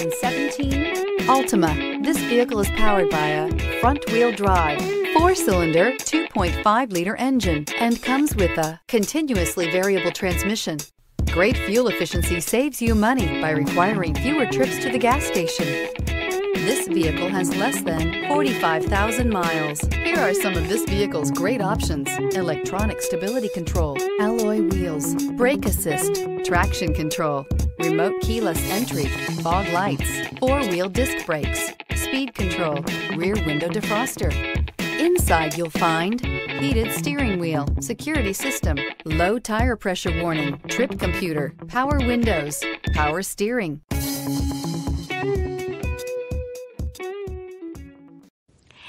2017 Altima. This vehicle is powered by a front-wheel drive, 4-cylinder, 2.5-liter engine, and comes with a continuously variable transmission. Great fuel efficiency saves you money by requiring fewer trips to the gas station. This vehicle has less than 45,000 miles. Here are some of this vehicle's great options: electronic stability control, alloy wheels, brake assist, traction control, remote keyless entry, fog lights, 4-wheel disc brakes, speed control, rear window defroster. Inside you'll find heated steering wheel, security system, low tire pressure warning, trip computer, power windows, power steering.